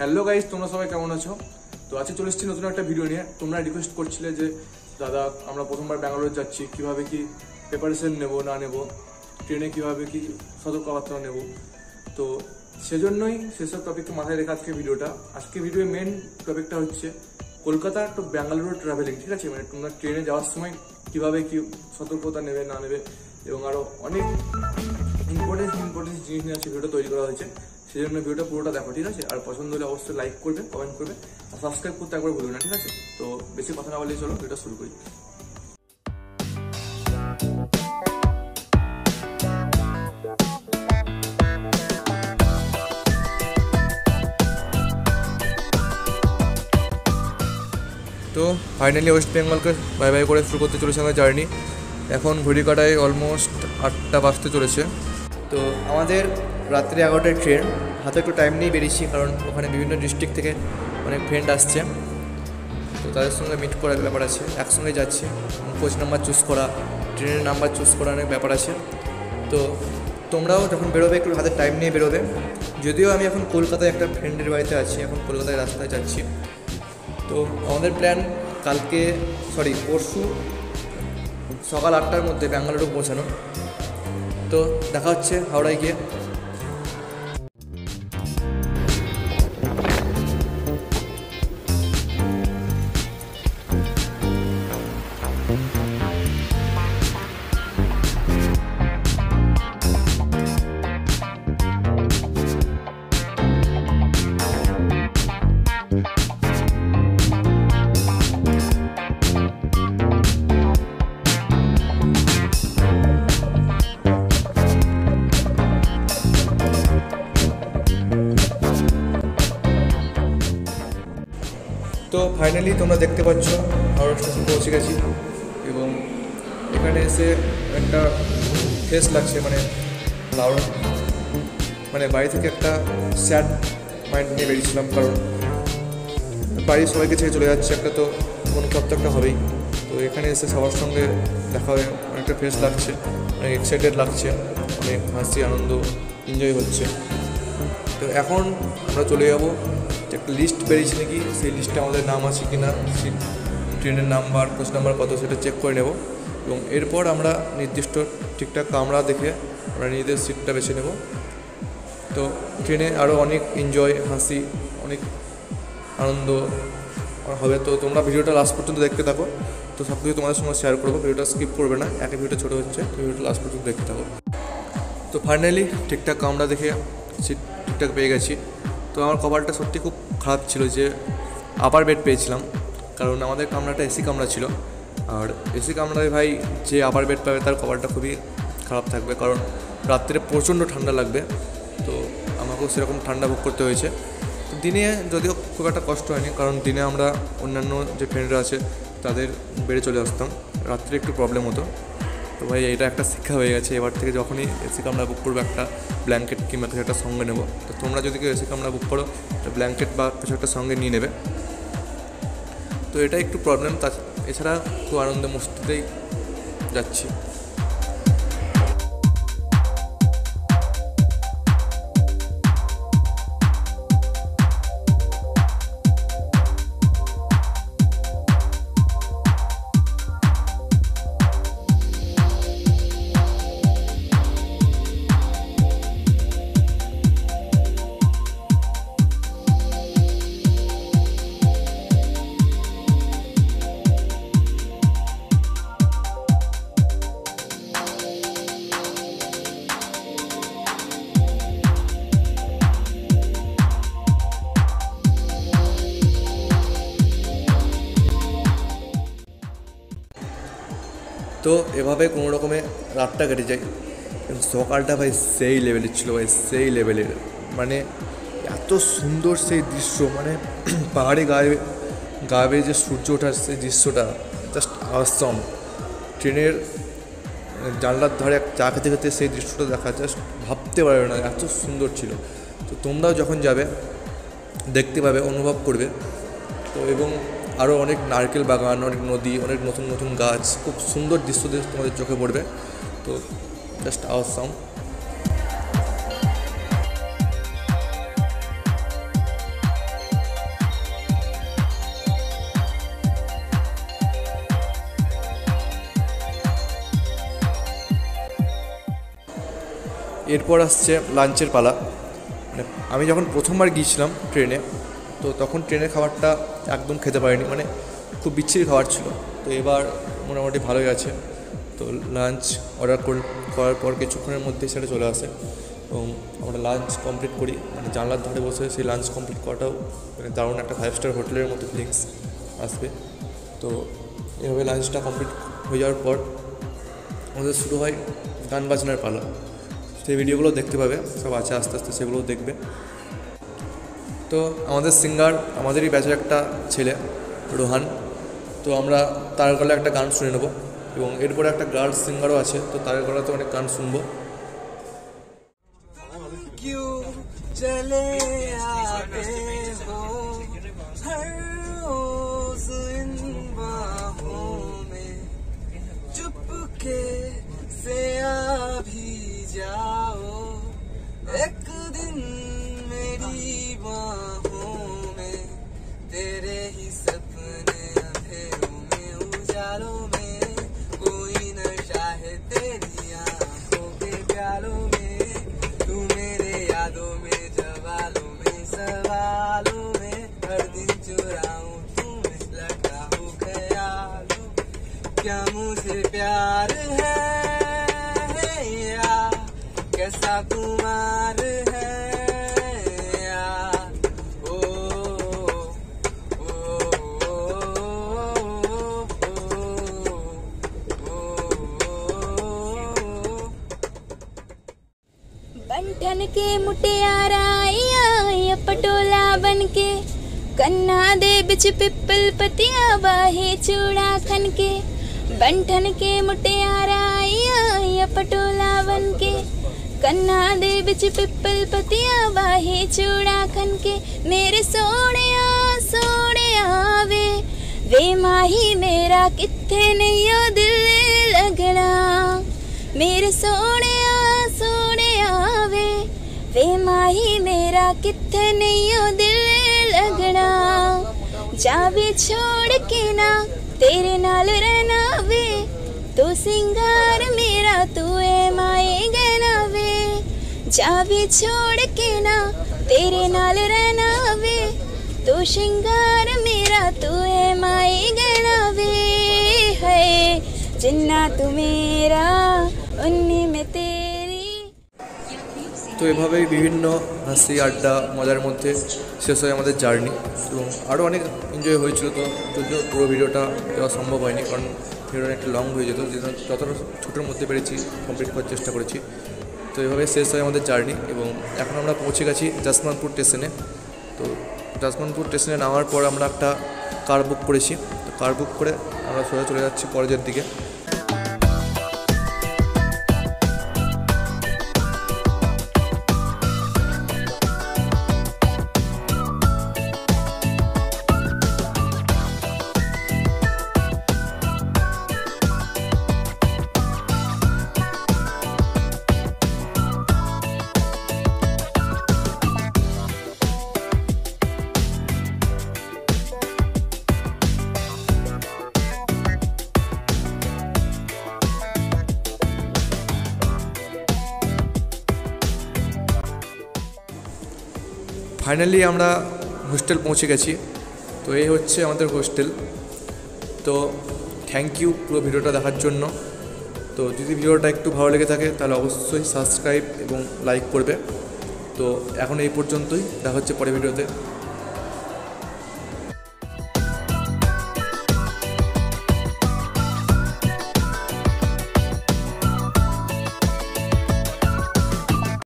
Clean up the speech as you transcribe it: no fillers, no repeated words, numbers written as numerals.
Hello guys तुम्हारा सबाई केमन आछो तो आज चले एसेছি नतुन एक भिडियो निয়ে। तुम्हारा रिक्वेस्ट करছিলে যে দাদা আমরা প্রথমবার ব্যাঙ্গালোর যাচ্ছি, কিভাবে কি প্রিপারেশন নেব না নেব, ট্রেনে কিভাবে কি সতর্কতা নেব। তো সেজন্যই সেসব টপিককে মাথায় রেখে আজকে ভিডিওটা। আজকে ভিডিওর মেন টপিকটা হচ্ছে কলকাতা টু ব্যাঙ্গালোর ট্রাভেলিং, ঠিক আছে? মানে তোমরা ট্রেনে যাওয়ার সময় কিভাবে কি সতর্কতা নেবে না নেবে এবং আরও অনেক ইম্পর্টেন্ট জিনিস নিয়ে আজকে ভিডিওটা তৈরি করা হয়েছে। সেই জন্য ভিডিওটা পুরোটা দেখো, ঠিক আছে? আর পছন্দ হলে অবশ্যই লাইক করবে, কমেন্ট করবে আর সাবস্ক্রাইব করতে একবার ভুলো না, ঠিক আছে? তো বেশি কথা না বলে চলো ভিডিওটা শুরু করি। তো ফাইনালি ওয়েস্ট বেঙ্গলকে বাই বাই করে শুরু করতে চলেছে আমাদের জার্নি। এখন ঘড়ি কাটায় অলমোস্ট 8টা বাজতে চলেছে। তো আমাদের রাত্রে 11টায় ট্রেন, হাতে একটু টাইম নিয়ে বেরিয়েছি কারণ ওখানে বিভিন্ন ডিস্ট্রিক্ট থেকে অনেক ফ্রেন্ড আসছে, তো তাদের সঙ্গে মিট করার ব্যাপার আছে, একসঙ্গে যাচ্ছি। কোচ নাম্বার চুজ করা, ট্রেনের নাম্বার চুজ করা অনেক ব্যাপার আছে। তো তোমরাও যখন বেরোবে একটু হাতে টাইম নিয়ে বেরোবে। যদিও আমি এখন কলকাতায় একটা ফ্রেন্ডের বাড়িতে আছি, এখন কলকাতায় রাস্তায় যাচ্ছি। তো আমাদের প্ল্যান পরশু সকাল 8টার মধ্যে ব্যাঙ্গালুরু পৌঁছানো। তো দেখা হচ্ছে হাওড়ায় গিয়ে। তো ফাইনালি তোমরা দেখতে পাচ্ছ হাওড়া স্টেশন পৌঁছে গেছি এবং এখানে এসে একটা ফ্রেশ লাগছে, মানে লাউড, মানে বাড়ি থেকে একটা স্যাড মাইন্ড নিয়ে বেরিয়েছিলাম কারণ বাড়ির সবাইকে ছেড়ে চলে যাচ্ছে, একটা তো অনুতাপ তো একটা হবেই। তো এখানে এসে সবার সঙ্গে দেখা হয়ে অনেকটা ফ্রেশ লাগছে, অনেক এক্সাইটেড লাগছে, অনেক হাসি আনন্দ এনজয় হচ্ছে। তো এখন আমরা চলে যাবো, একটা লিস্ট বেরিয়েছে নাকি, সেই লিস্টে আমাদের নাম আছে কি না, ট্রেনের নাম্বার কোচ নাম্বার কত সেটা চেক করে নেব এবং এরপর আমরা নির্দিষ্ট ঠিকঠাক কামরা দেখে আমরা নিজেদের সিটটা বেছে নেব। তো ট্রেনে আরও অনেক এনজয়, হাসি, অনেক আনন্দ হবে। তো তোমরা ভিডিওটা লাস্ট পর্যন্ত দেখতে থাকো, তো সব কিছু তোমাদের সঙ্গে শেয়ার করবো, ভিডিওটা স্কিপ করবে না। একই ভিডিওটা ছোটো হচ্ছে, ভিডিওটা লাস্ট পর্যন্ত দেখতে থাকো। তো ফাইনালি ঠিকঠাক কামরা দেখে সিট ঠিকঠাক পেয়ে গেছি। তো আমার কপালটা সত্যি খুব খারাপ ছিল যে আপার বেড পেয়েছিলাম, কারণ আমাদের কামরাটা এসি কামরা ছিল। আর এসি কামরায় ভাই যে আপার বেড পাবে তার কপালটা খুবই খারাপ থাকবে, কারণ রাত্রে প্রচণ্ড ঠান্ডা লাগবে। তো আমাকেও সেরকম ঠান্ডা ভোগ করতে হয়েছে। দিনে যদিও খুব একটা কষ্ট হয়নি, কারণ দিনে আমরা অন্যান্য যে ফ্রেন্ডরা আছে তাদের বেড়ে চলে আসতাম, রাত্রে একটু প্রবলেম হতো। তো ভাই এটা একটা শিক্ষা হয়ে গেছে, এবার থেকে যখনই এসি কামরা বুক করবো একটা ব্ল্যাঙ্কেট কিংবা কিছু একটা সঙ্গে নেবো। তো তোমরা যদি কেউ এসি কামরা বুক করো একটা ব্ল্যাঙ্কেট বা কিছু একটা সঙ্গে নিয়ে নেবে। তো এটা একটু প্রবলেম, তা এছাড়া খুব আনন্দ মস্তিতেই যাচ্ছি। তো এভাবে কোনো রকমে রাতটা কেটে যায়। সকালটা ভাই সেই লেভেলের ছিল, ভাই সেই লেভেলের, মানে এত সুন্দর সেই দৃশ্য, মানে পাহাড়ে গায়ে যে সূর্য ওঠার সেই দৃশ্যটা জাস্ট অসাম। ট্রেনের জানলার ধারে চা খেতে খেতে সেই দৃশ্যটা দেখা জাস্ট ভাবতে পারবে না, এত সুন্দর ছিল। তো তোমরাও যখন যাবে দেখতে পাবে, অনুভব করবে। তো এবং আরও অনেক নারকেল বাগান, অনেক নদী, অনেক নতুন নতুন গাছ, খুব সুন্দর দৃশ্য তোমাদের চোখে পড়বে। তো জাস্ট অসাম। एरपर आसছে লাঞ্চের পালা। মানে আমি যখন প্রথমবার গিয়েছিলাম ট্রেনে তো তখন ট্রেনের খাবারটা একদম খেতে পারিনি, মানে খুব বিচ্ছিরি খাবার ছিল। তো এবার মোটামুটি ভালোই আছে। তো লাঞ্চ অর্ডার করার পর কিছুক্ষণের মধ্যে সেটা চলে আসে এবং আমরা লাঞ্চ কমপ্লিট করি। মানে জানলার ধারে বসে সেই লাঞ্চ কমপ্লিট করাটাও মানে দারুণ একটা 5 স্টার হোটেলের মতো ফিলিংস আসবে। তো এভাবে লাঞ্চটা কমপ্লিট হয়ে যাওয়ার পর আমাদের শুরু হয় গান বাজনার পালা। সেই ভিডিওগুলো দেখতে পাবে সব আছে, আস্তে আস্তে সেগুলোও দেখবে। তো আমাদের সিঙ্গার আমাদেরই ব্যাচের একটা ছেলে রোহান, তো আমরা তার গলায় একটা গান শুনে নেব এবং এরপরে একটা গার্লস সিঙ্গারও আছে তো তার গলায় তো অনেক গান শুনবো। बन के मुटियारा आया पटोला बन के, कन्ना दे बिच पिपल पतिया बाहे चूड़ा खन के। बंठन के मुटियारा आया पटोला बन के, कन्ना दे बिच पिपल पतिया बाहे चूड़ा खन के। मेरे सोनिया सोनिया वे माही मेरा किथे नहीं ओ दिल लगना। मेरे सोनिया सोनिया वे माही मेरा किथे नहीं ओ दिल लगना। जावे छोड़ के ना तेरे नाल रहना वे, तू सिंगार मेरा तू है माए गहना वे। जावे छोड़ के ना तेरे नाल रहना वे, तू सिंगार मेरा तू है माए गहना वे। है जिन्ना तू मेरा उन्नी में तेरा। তো এভাবেই বিভিন্ন হাসি আড্ডা মজার মধ্যে শেষ হয় আমাদের জার্নি এবং আরও অনেক এনজয় হয়েছিল। তো যদিও পুরো ভিডিওটা দেওয়া সম্ভব হয়নি কারণ ভিডিওটা একটা লং হয়ে যেত, যেন যতটা ছোটোর মধ্যে পেরেছি কমপ্লিট করার চেষ্টা করেছি। তো এভাবে শেষ হয় আমাদের জার্নি এবং এখন আমরা পৌঁছে গেছি যশবন্তপুর স্টেশনে। তো যশবন্তপুর স্টেশনে নামার পর আমরা একটা কার বুক করেছি, তো কার বুক করে আমরা সোজা চলে যাচ্ছি কলেজের দিকে। ফাইনালি আমরা হোস্টেল পৌঁছে গেছি। তো এই হচ্ছে আমাদের হোস্টেল। তো থ্যাংক ইউ পুরো ভিডিওটা দেখার জন্য। তো যদি ভিডিওটা একটু ভালো লেগে থাকে তাহলে অবশ্যই সাবস্ক্রাইব এবং লাইক করবে। তো এখন এই পর্যন্তই, দেখা হচ্ছে পরের ভিডিওতে।